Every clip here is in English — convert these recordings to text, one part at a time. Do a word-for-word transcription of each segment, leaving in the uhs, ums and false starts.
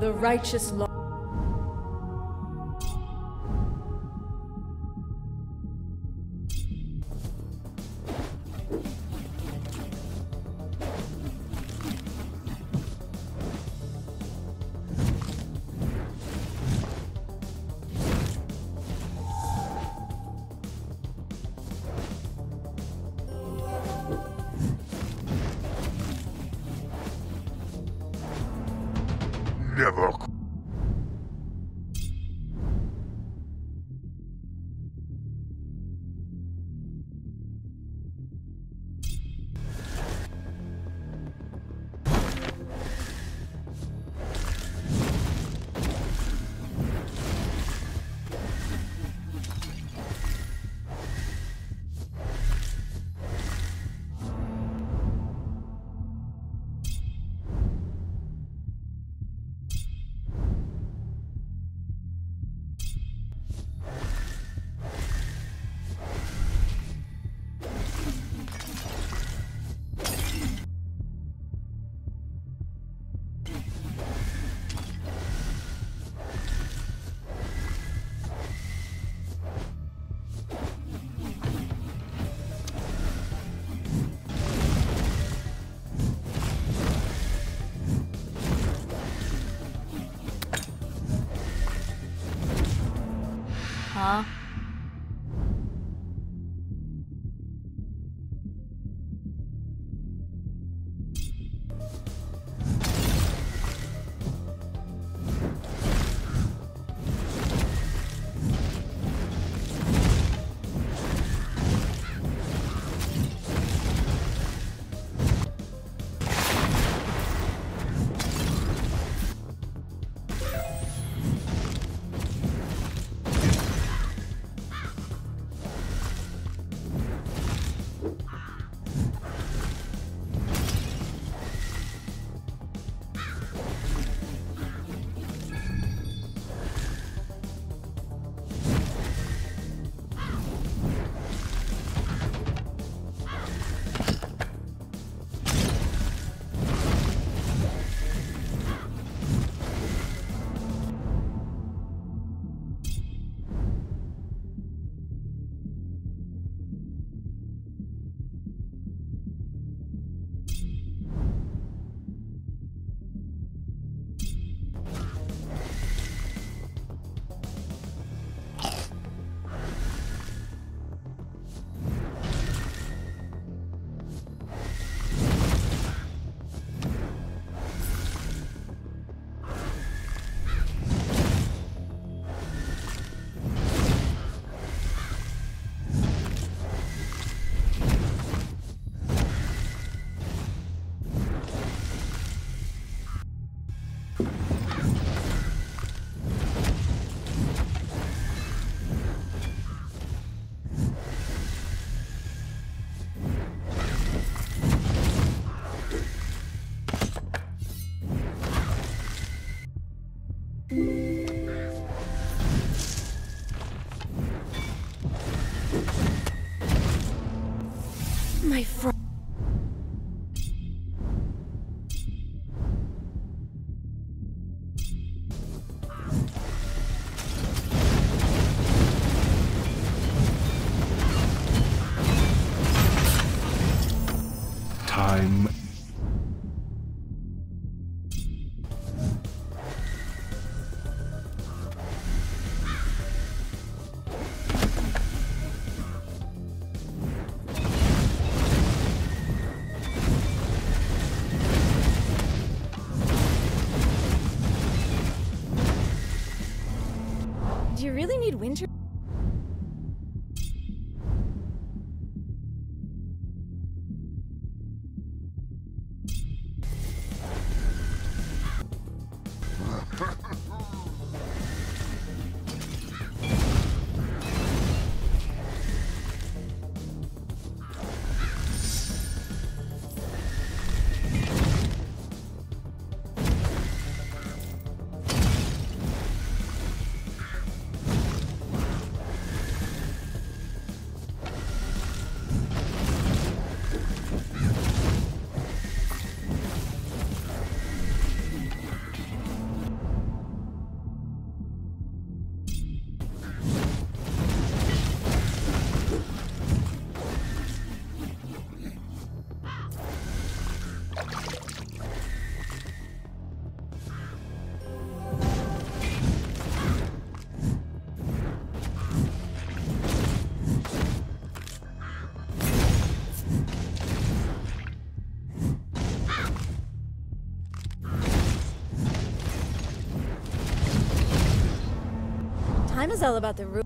The righteous law. Never. Huh? My friend. Time. Do you really need winter? Mine was all about the room.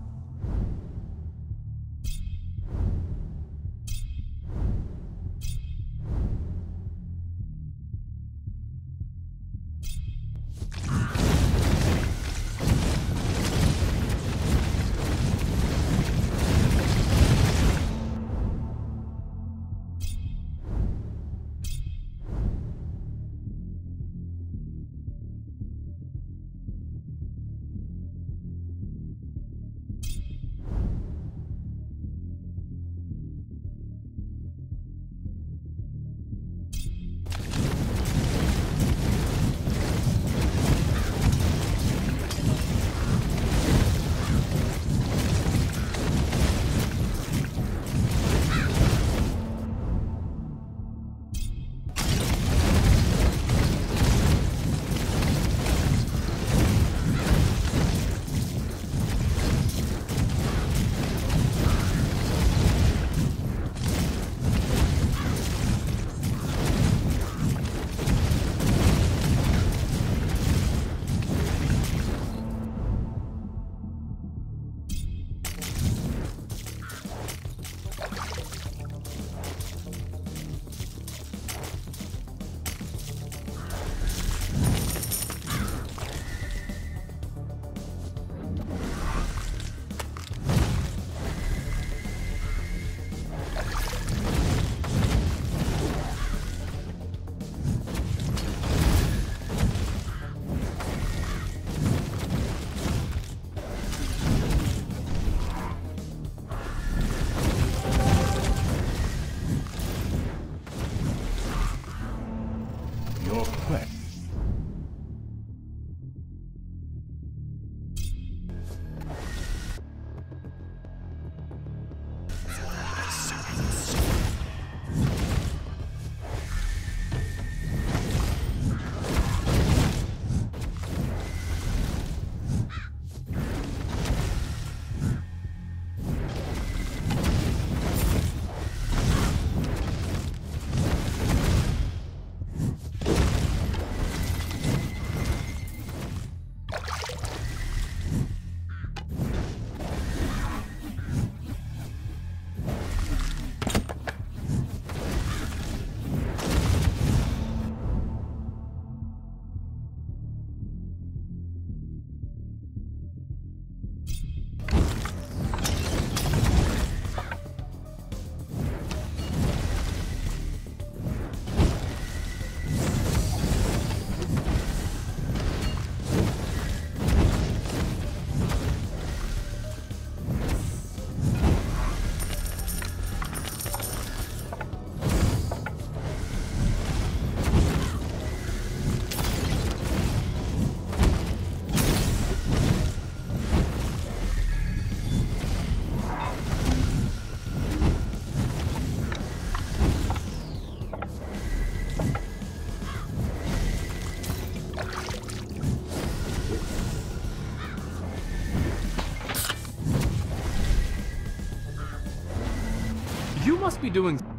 You must be doing something.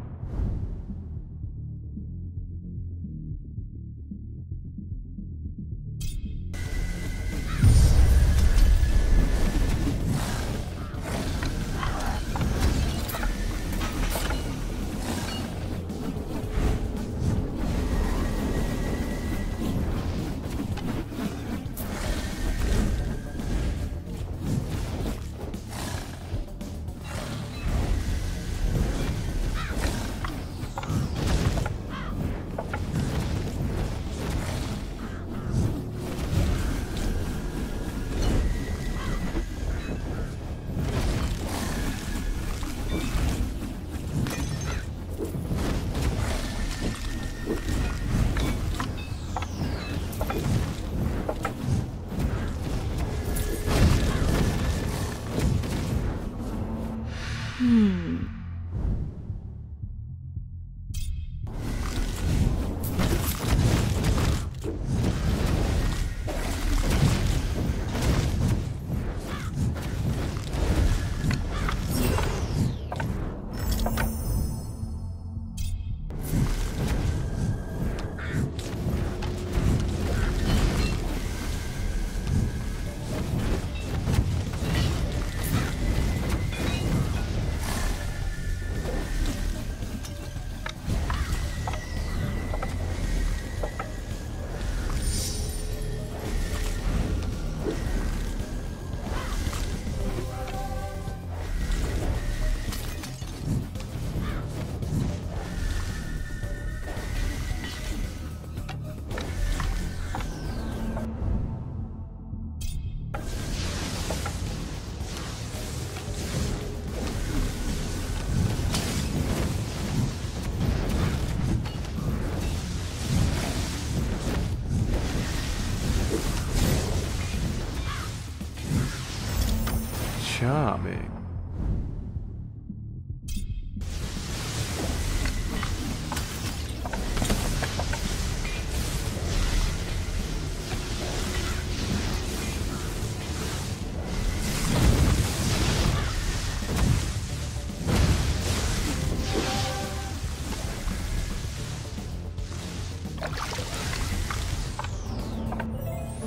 Charming.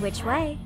Which way?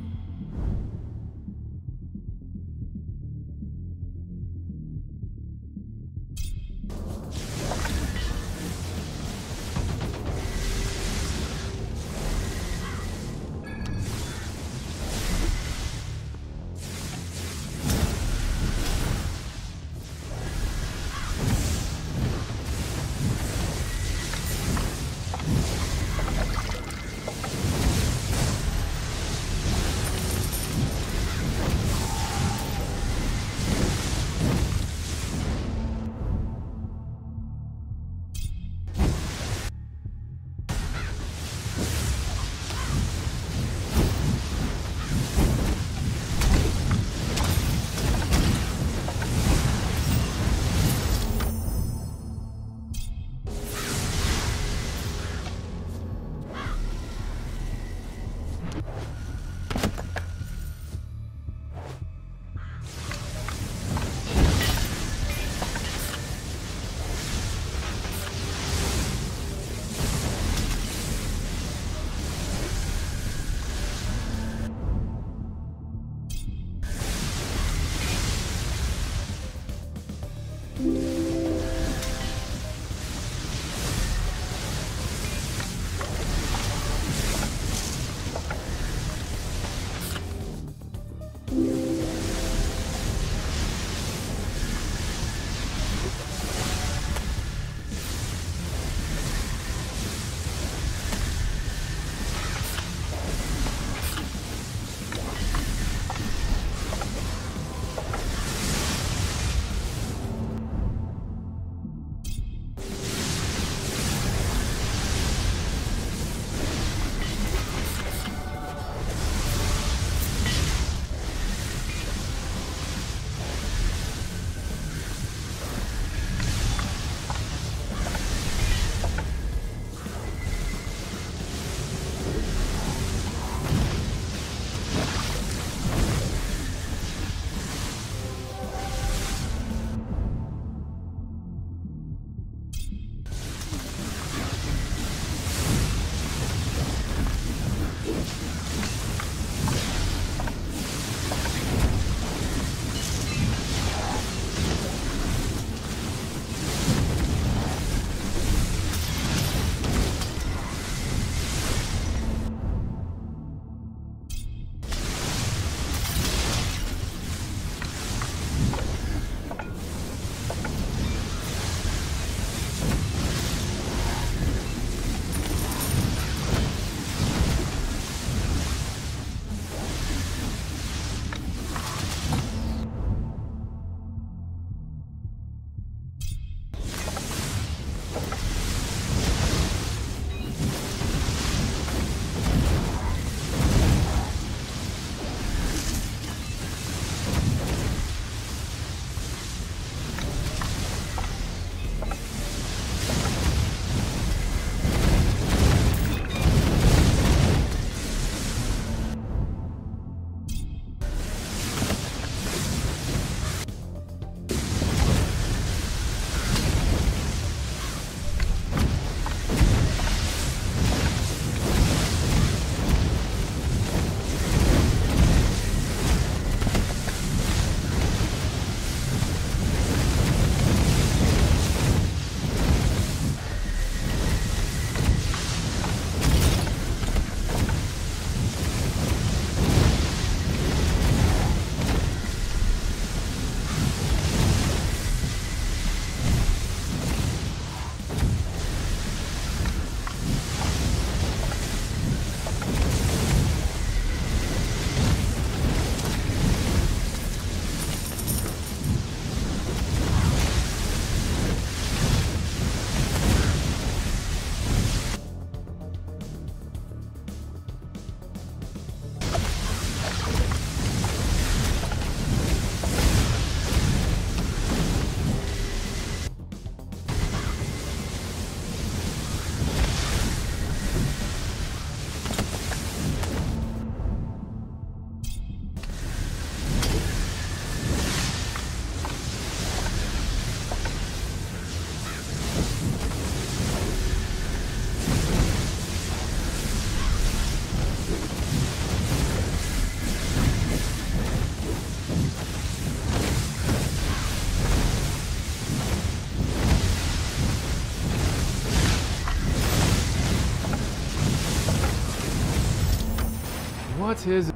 What is it?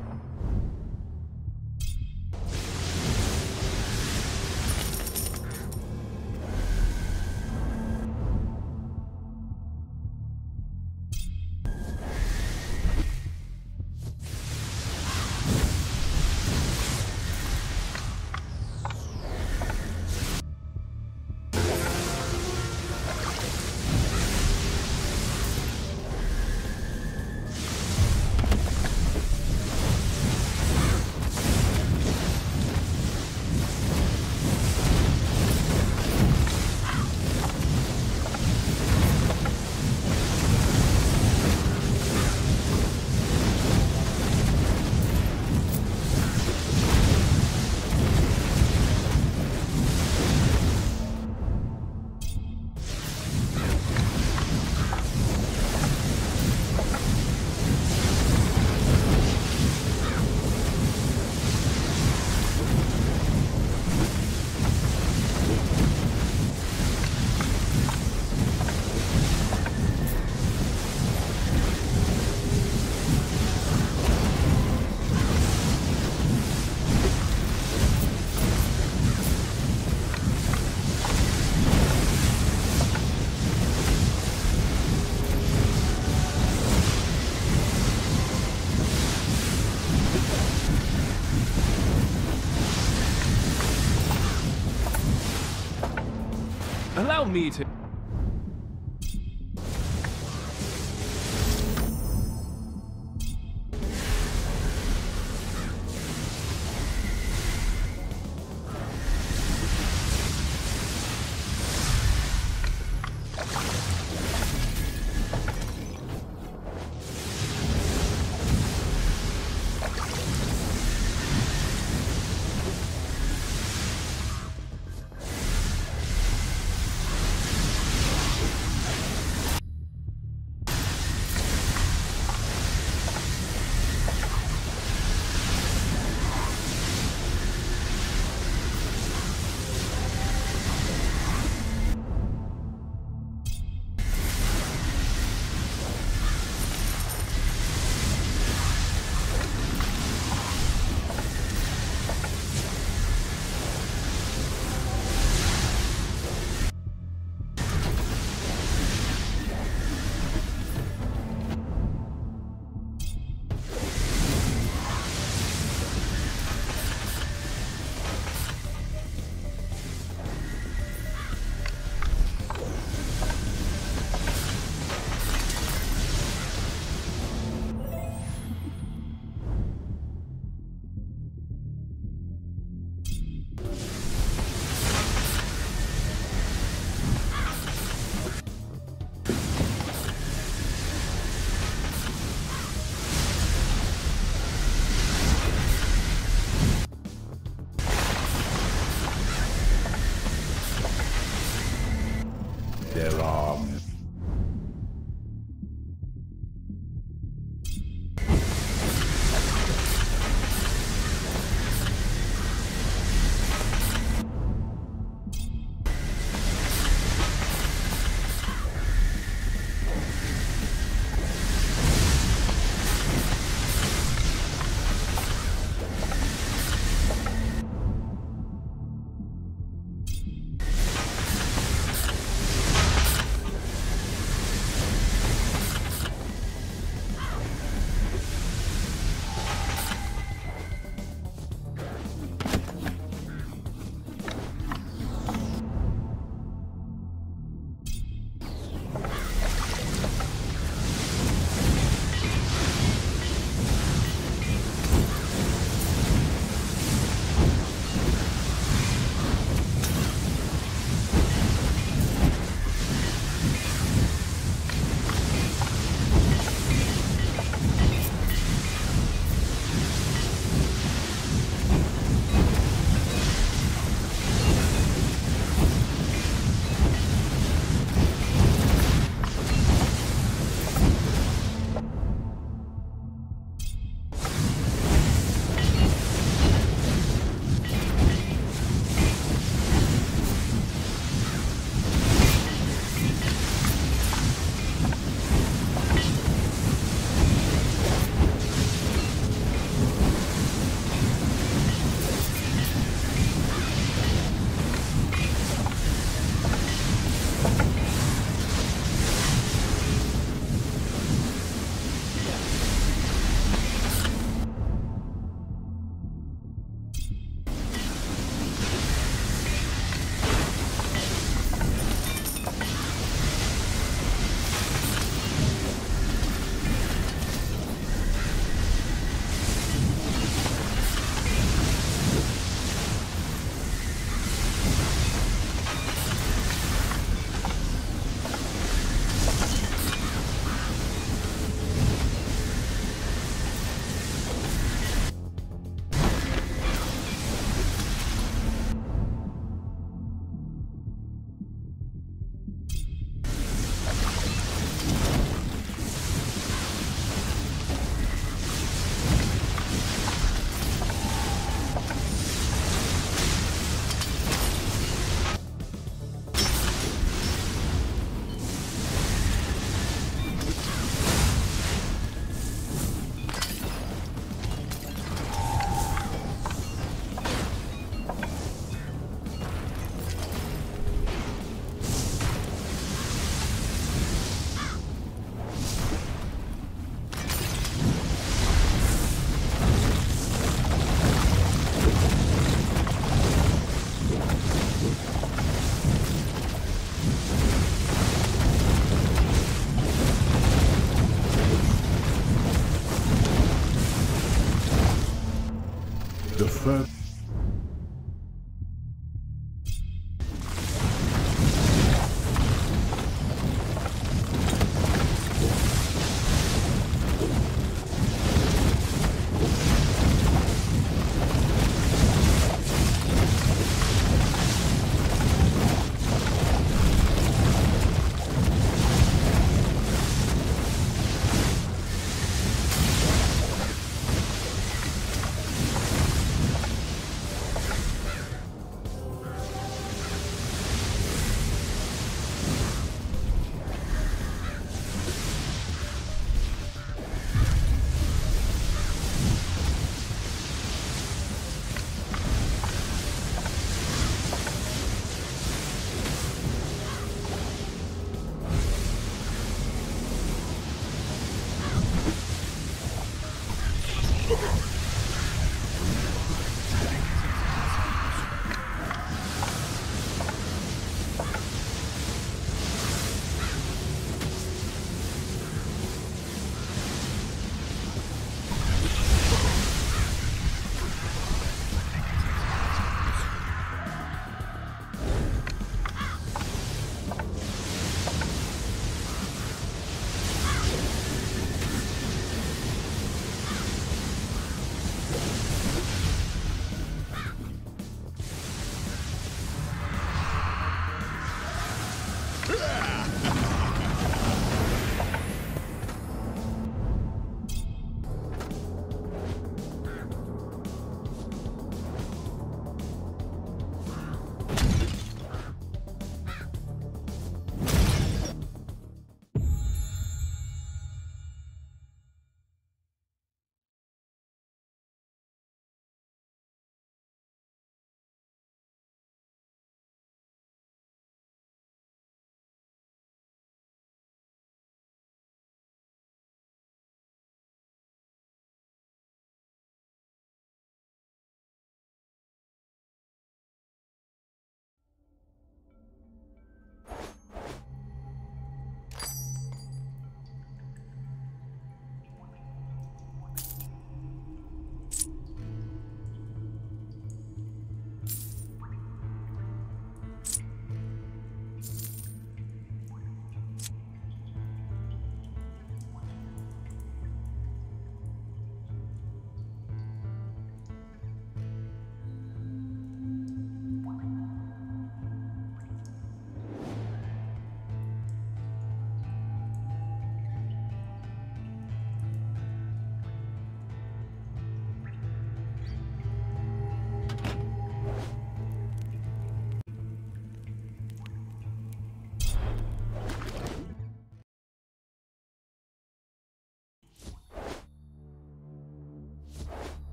Allow me to...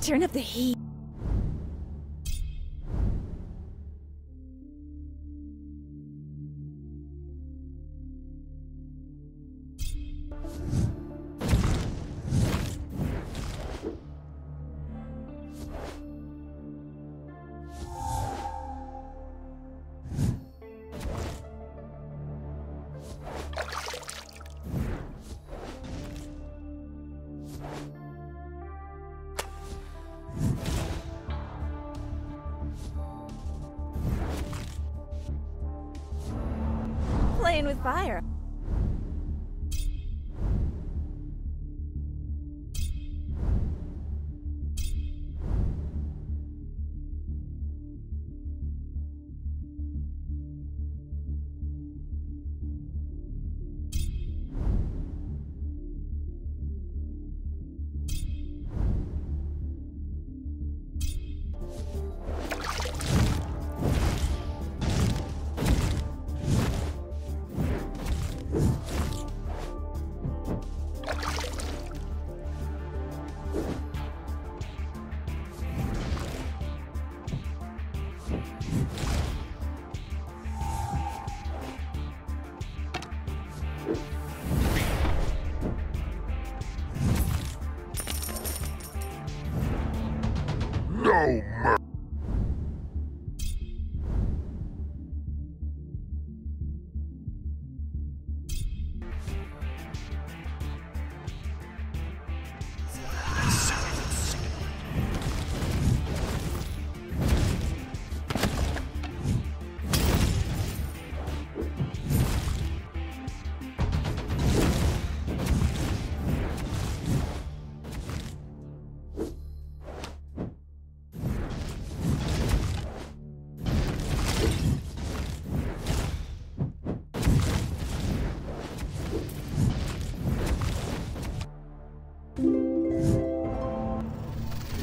turn up the heat. Playing with fire.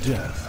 Death.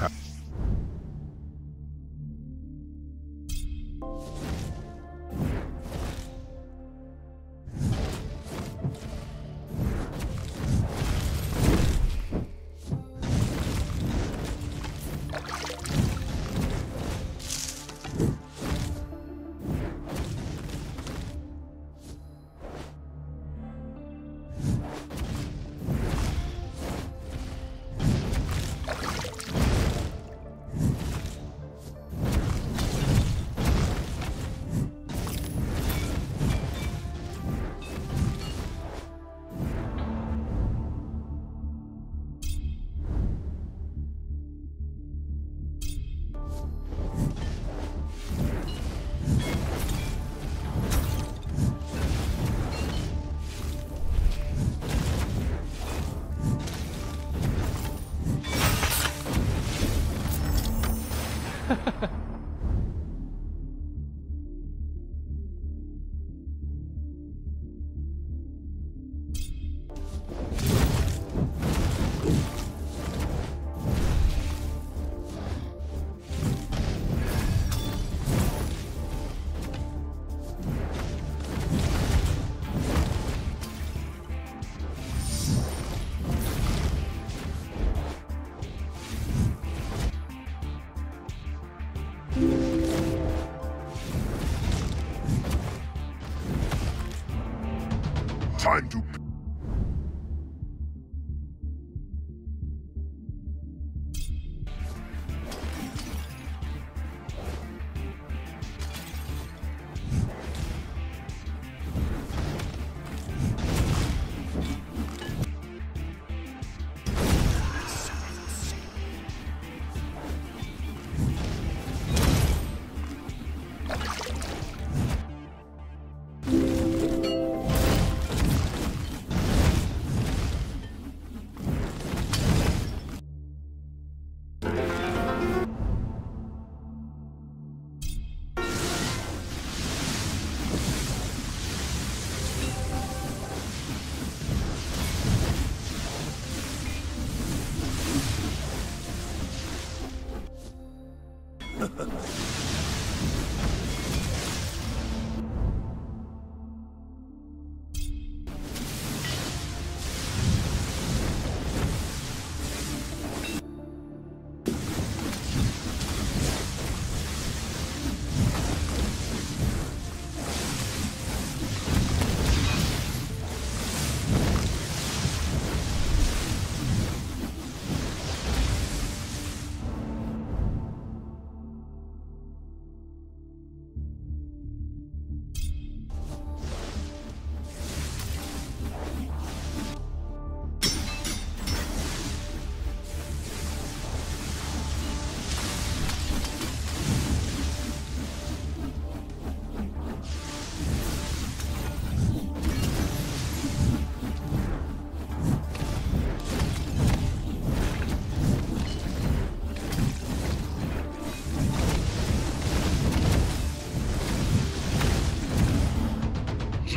Time to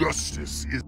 Justice is...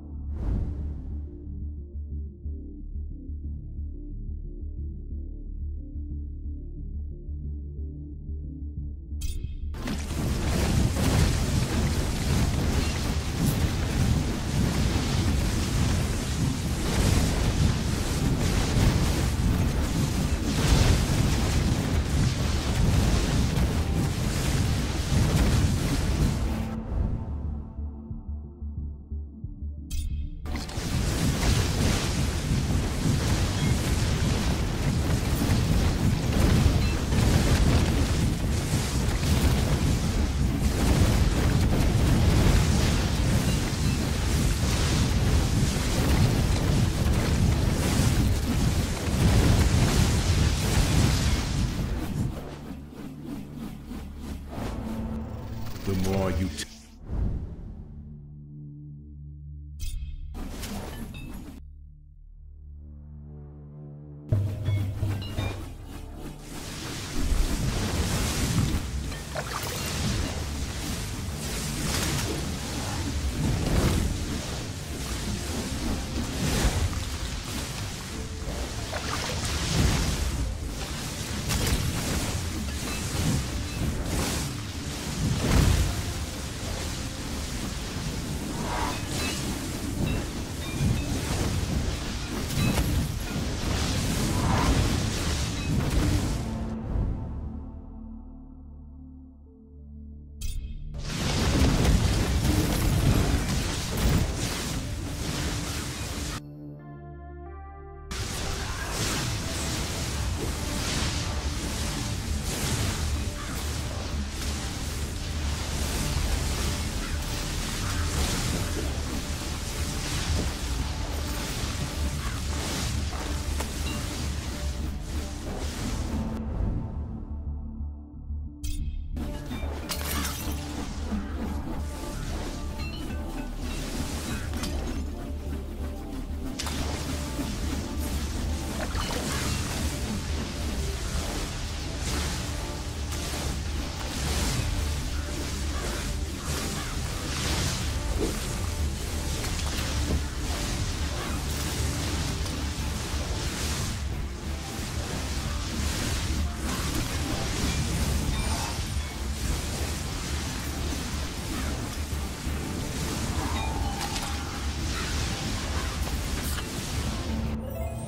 The more you t-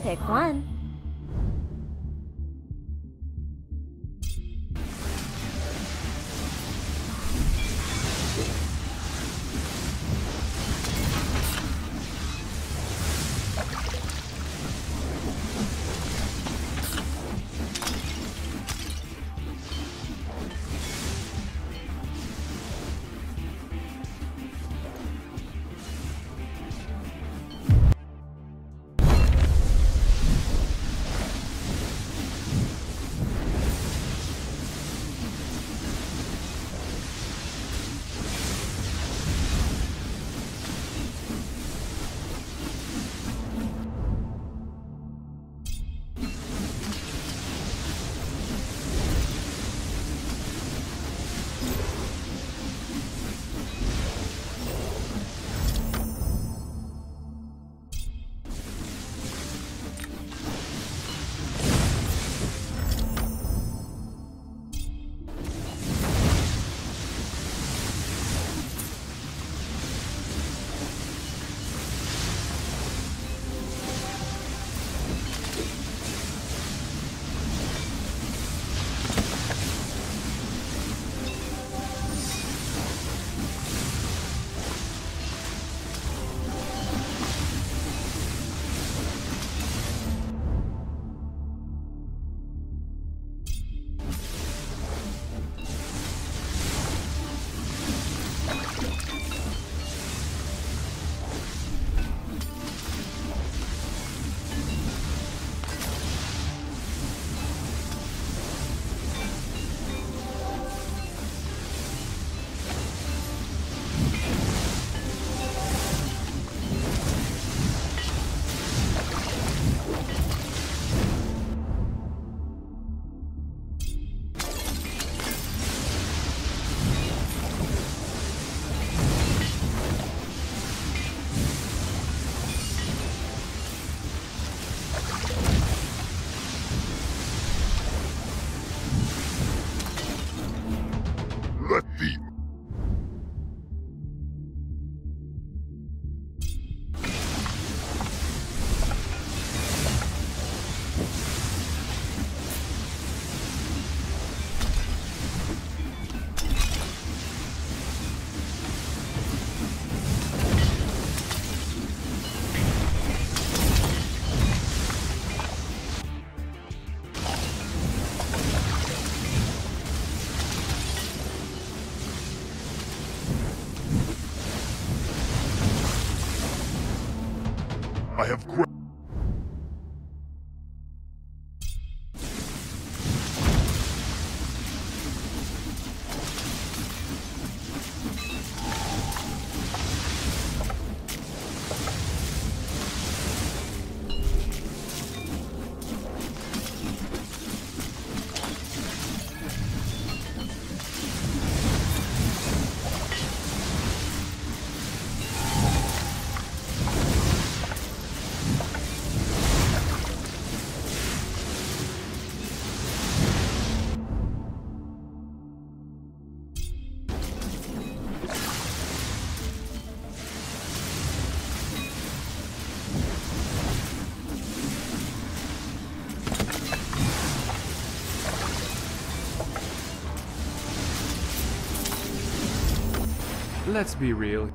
Pick one. I have great... Let's be real.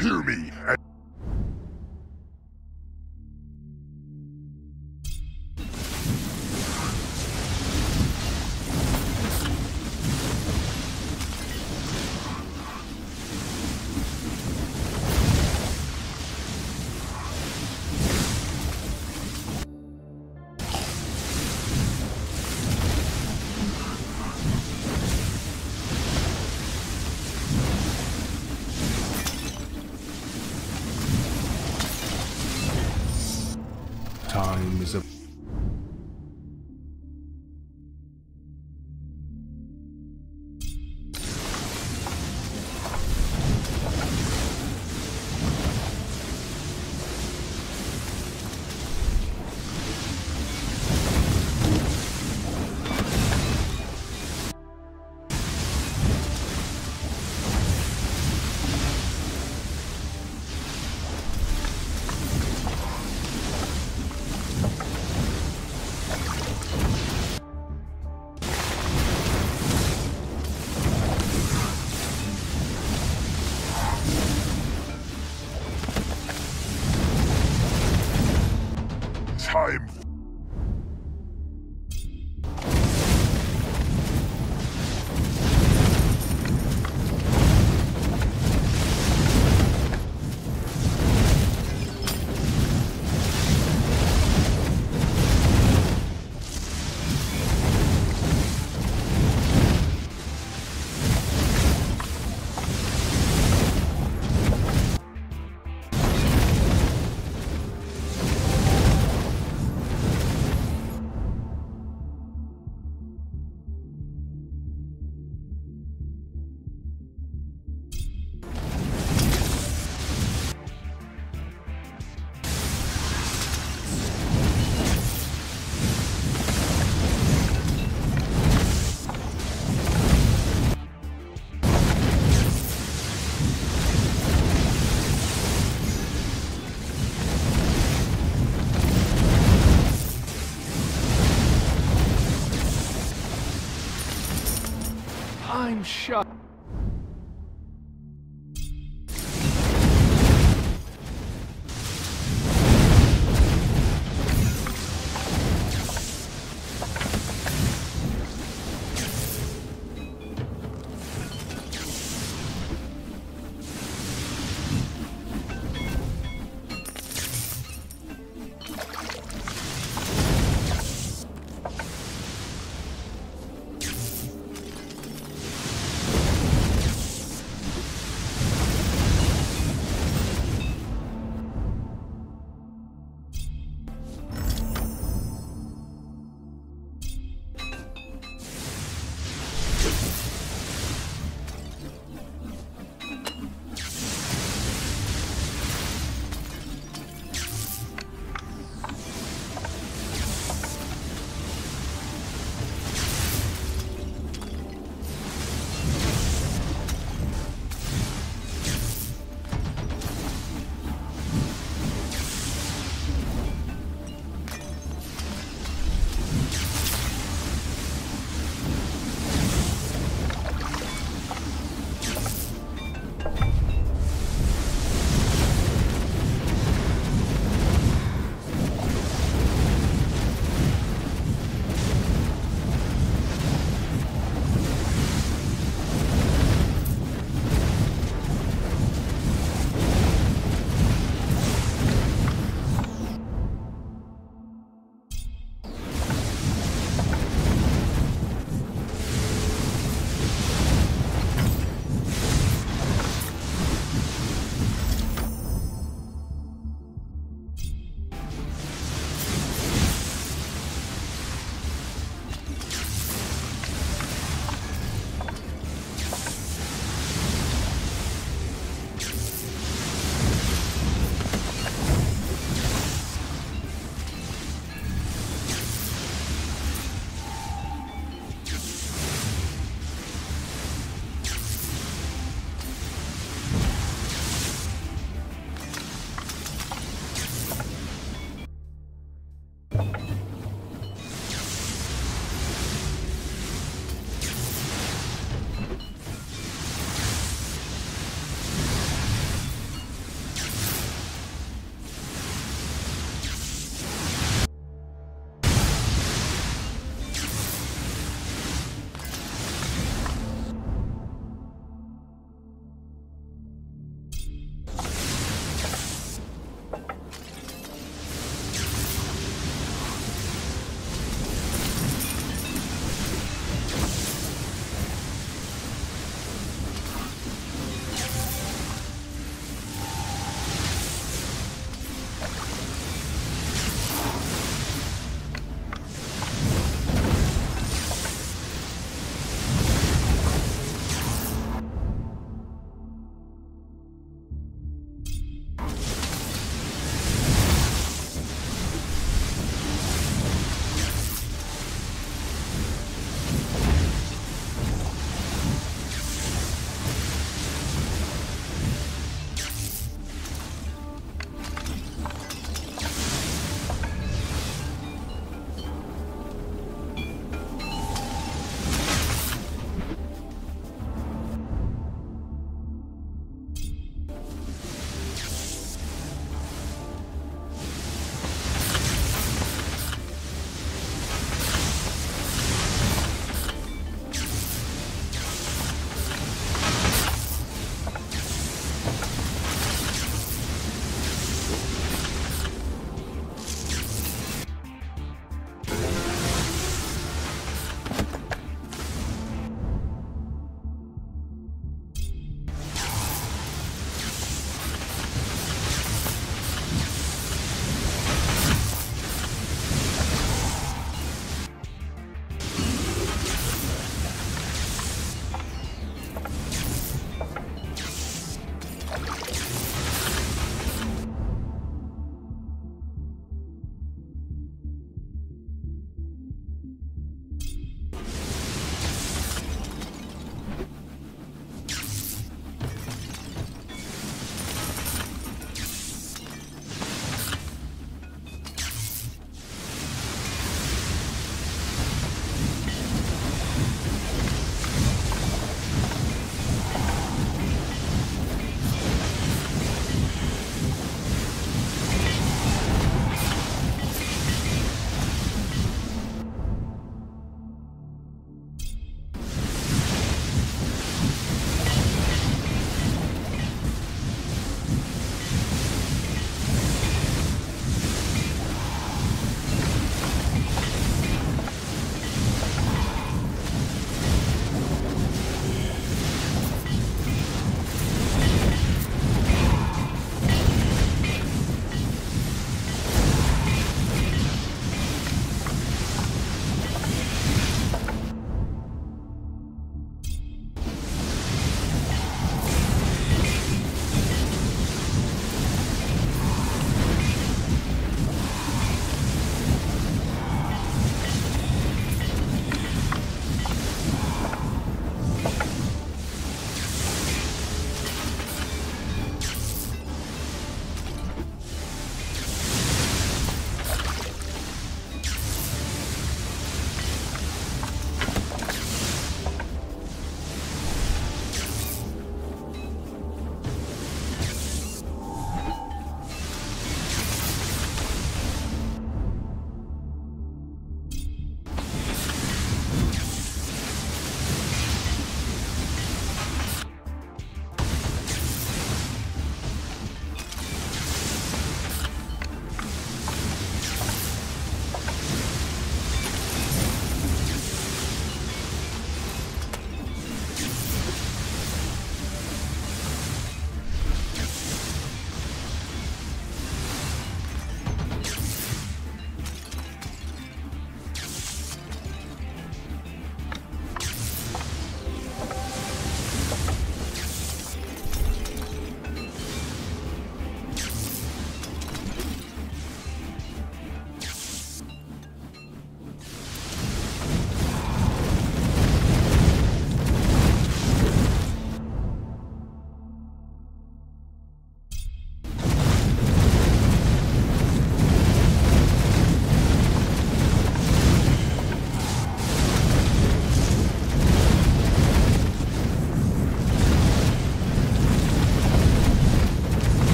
Hear me! Time is up. Time. I'm shocked.